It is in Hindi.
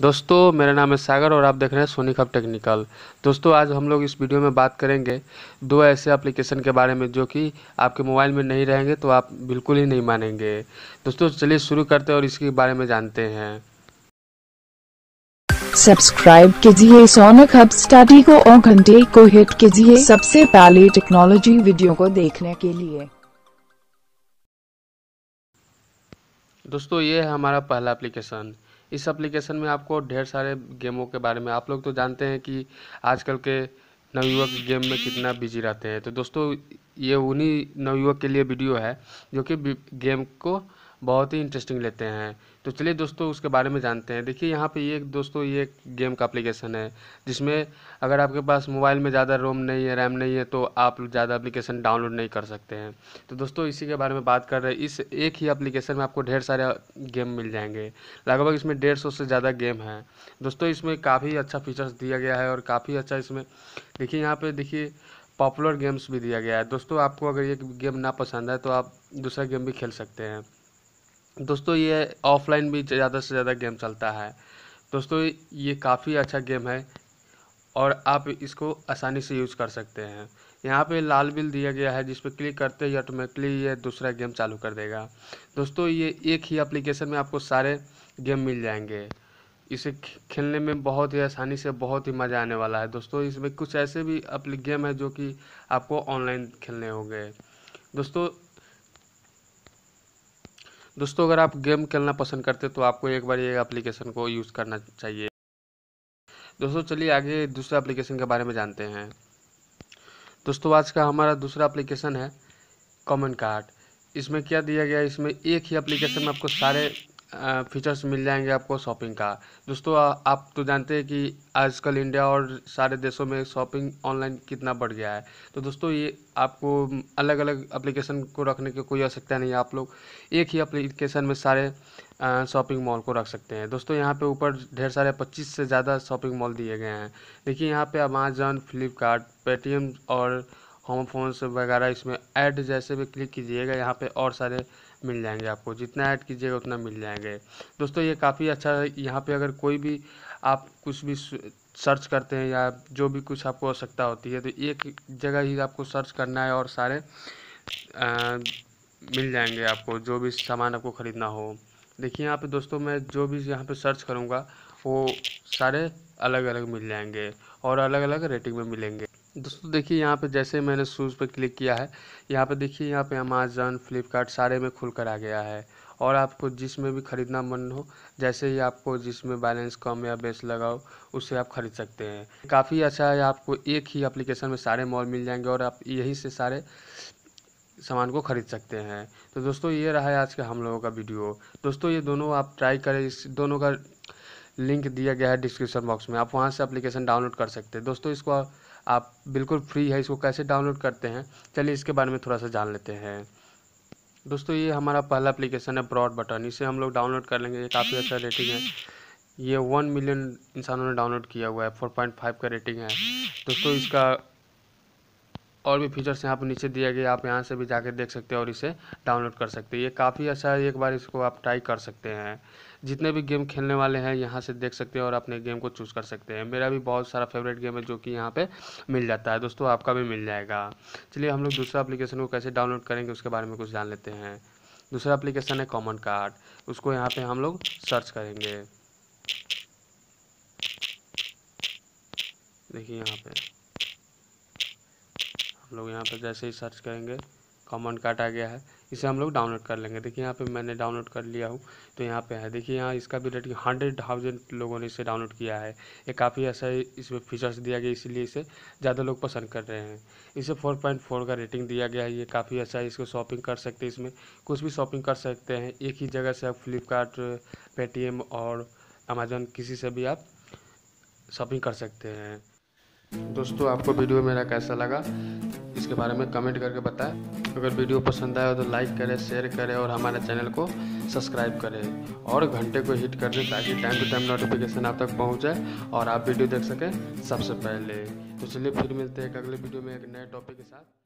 दोस्तों मेरा नाम है सागर और आप देख रहे हैं सोनिक हब टेक्निकल। दोस्तों आज हम लोग इस वीडियो में बात करेंगे दो ऐसे एप्लीकेशन के बारे में जो कि आपके मोबाइल में नहीं रहेंगे तो आप बिल्कुल ही नहीं मानेंगे। दोस्तों चलिए शुरू करते हैं और इसके बारे में जानते हैं। सब्सक्राइब कीजिए सोनिक हब स्टडी को और घंटे को हिट कीजिए सबसे पहले टेक्नोलॉजी वीडियो को देखने के लिए। दोस्तों ये है हमारा पहला एप्लीकेशन। इस एप्लीकेशन में आपको ढेर सारे गेमों के बारे में, आप लोग तो जानते हैं कि आजकल के नवयुवक गेम में कितना बिजी रहते हैं, तो दोस्तों ये उन्हीं नवयुवक के लिए वीडियो है जो कि गेम को बहुत ही इंटरेस्टिंग लेते हैं। तो चलिए दोस्तों उसके बारे में जानते हैं। देखिए यहाँ पे ये दोस्तों ये गेम का एप्लीकेशन है जिसमें अगर आपके पास मोबाइल में ज़्यादा रोम नहीं है, रैम नहीं है तो आप ज़्यादा एप्लीकेशन डाउनलोड नहीं कर सकते हैं। तो दोस्तों इसी के बारे में बात कर रहे हैं। इस एक ही एप्लीकेशन में आपको ढेर सारे गेम मिल जाएंगे, लगभग इसमें 150 से ज़्यादा गेम हैं। दोस्तों इसमें काफ़ी अच्छा फीचर्स दिया गया है और काफ़ी अच्छा इसमें देखिए यहाँ पर देखिए पॉपुलर गेम्स भी दिया गया है। दोस्तों आपको अगर ये गेम ना पसंद है तो आप दूसरा गेम भी खेल सकते हैं। दोस्तों ये ऑफलाइन भी ज़्यादा से ज़्यादा गेम चलता है। दोस्तों ये काफ़ी अच्छा गेम है और आप इसको आसानी से यूज़ कर सकते हैं। यहाँ पे लाल बिल दिया गया है जिस पर क्लिक करते ही ऑटोमेटिकली ये दूसरा गेम चालू कर देगा। दोस्तों ये एक ही एप्लीकेशन में आपको सारे गेम मिल जाएंगे। इसे खेलने में बहुत ही आसानी से बहुत ही मज़ा आने वाला है। दोस्तों इसमें कुछ ऐसे भी गेम है जो कि आपको ऑनलाइन खेलने होंगे। दोस्तों अगर आप गेम खेलना पसंद करते तो आपको एक बार ये एप्लीकेशन को यूज़ करना चाहिए। दोस्तों चलिए आगे दूसरे एप्लीकेशन के बारे में जानते हैं। दोस्तों आज का हमारा दूसरा एप्लीकेशन है कॉमन कार्ड। इसमें क्या दिया गया है, इसमें एक ही एप्लीकेशन में आपको सारे फीचर्स मिल जाएंगे आपको शॉपिंग का। दोस्तों आप तो जानते हैं कि आजकल इंडिया और सारे देशों में शॉपिंग ऑनलाइन कितना बढ़ गया है। तो दोस्तों ये आपको अलग अलग एप्लीकेशन को रखने की कोई आवश्यकता नहीं है, आप लोग एक ही एप्लीकेशन में सारे शॉपिंग मॉल को रख सकते हैं। दोस्तों यहाँ पे ऊपर ढेर सारे 25 से ज़्यादा शॉपिंग मॉल दिए गए हैं। देखिए यहाँ पर अमेज़न, फ्लिपकार्ट, पेटीएम और होमोफोन्स वगैरह, इसमें ऐड जैसे भी क्लिक कीजिएगा यहाँ पे और सारे मिल जाएंगे आपको, जितना ऐड कीजिएगा उतना मिल जाएंगे। दोस्तों ये काफ़ी अच्छा है। यहाँ पे अगर कोई भी आप कुछ भी सर्च करते हैं या जो भी कुछ आपको आवश्यकता होती है तो एक जगह ही आपको सर्च करना है और सारे मिल जाएंगे आपको, जो भी सामान आपको ख़रीदना हो। देखिए यहाँ पर दोस्तों मैं जो भी यहाँ पर सर्च करूँगा वो सारे अलग अलग मिल जाएंगे और अलग अलग रेटिंग में मिलेंगे। दोस्तों देखिए यहाँ पे जैसे मैंने शूज़ पे क्लिक किया है, यहाँ पे देखिए यहाँ पे अमेज़न, फ्लिपकार्ट सारे में खुल कर आ गया है और आपको जिसमें भी ख़रीदना मन हो, जैसे ही आपको जिसमें बैलेंस कम या बेस लगाओ उससे आप ख़रीद सकते हैं। काफ़ी अच्छा है, आपको एक ही एप्लीकेशन में सारे मॉल मिल जाएंगे और आप यहीं से सारे सामान को ख़रीद सकते हैं। तो दोस्तों ये रहा है आज का हम लोगों का वीडियो। दोस्तों ये दोनों आप ट्राई करें, इस दोनों का लिंक दिया गया है डिस्क्रिप्शन बॉक्स में, आप वहाँ से एप्लीकेशन डाउनलोड कर सकते हैं। दोस्तों इसको आप बिल्कुल फ्री है, इसको कैसे डाउनलोड करते हैं चलिए इसके बारे में थोड़ा सा जान लेते हैं। दोस्तों ये हमारा पहला एप्लीकेशन है ब्रॉड बटन, इसे हम लोग डाउनलोड कर लेंगे। ये काफ़ी अच्छा रेटिंग है, ये 1 मिलियन इंसानों ने डाउनलोड किया हुआ है, 4.5 का रेटिंग है। दोस्तों इसका और भी फीचर्स यहाँ पर नीचे दिए गए, आप यहाँ से भी जाके देख सकते हैं और इसे डाउनलोड कर सकते हैं। ये काफ़ी अच्छा है, एक बार इसको आप ट्राई कर सकते हैं। जितने भी गेम खेलने वाले हैं यहाँ से देख सकते हैं और अपने गेम को चूज़ कर सकते हैं। मेरा भी बहुत सारा फेवरेट गेम है जो कि यहाँ पे मिल जाता है, दोस्तों आपका भी मिल जाएगा। चलिए हम लोग दूसरा एप्लीकेशन को कैसे डाउनलोड करेंगे उसके बारे में कुछ जान लेते हैं। दूसरा एप्लीकेशन है कॉमन कार्ड, उसको यहाँ पर हम लोग सर्च करेंगे। देखिए यहाँ पर लोग यहाँ पर जैसे ही सर्च करेंगे कॉमन कार्ड आ गया है, इसे हम लोग डाउनलोड कर लेंगे। देखिए यहाँ पे मैंने डाउनलोड कर लिया हूँ तो यहाँ पे है, देखिए यहाँ इसका भी रेटिंग 100,000 लोगों ने इसे डाउनलोड किया है। ये काफ़ी ऐसा इसमें फीचर्स दिया गया इसीलिए इसे ज़्यादा लोग पसंद कर रहे हैं। इसे 4.4 का रेटिंग दिया गया है, ये काफ़ी अच्छा है। इसको शॉपिंग कर सकते हैं, इसमें कुछ भी शॉपिंग कर सकते हैं, एक ही जगह से आप फ्लिपकार्ट, पेटीएम और अमेज़न किसी से भी आप शॉपिंग कर सकते हैं। दोस्तों आपको वीडियो मेरा कैसा लगा इसके बारे में कमेंट करके बताएं। अगर वीडियो पसंद आया तो लाइक करें, शेयर करें और हमारे चैनल को सब्सक्राइब करें और घंटे को हिट कर दें ताकि टाइम टू टाइम नोटिफिकेशन आप तक पहुंच जाए और आप वीडियो देख सकें सबसे पहले। तो चलिए फिर मिलते हैं एक अगले वीडियो में एक नए टॉपिक के साथ।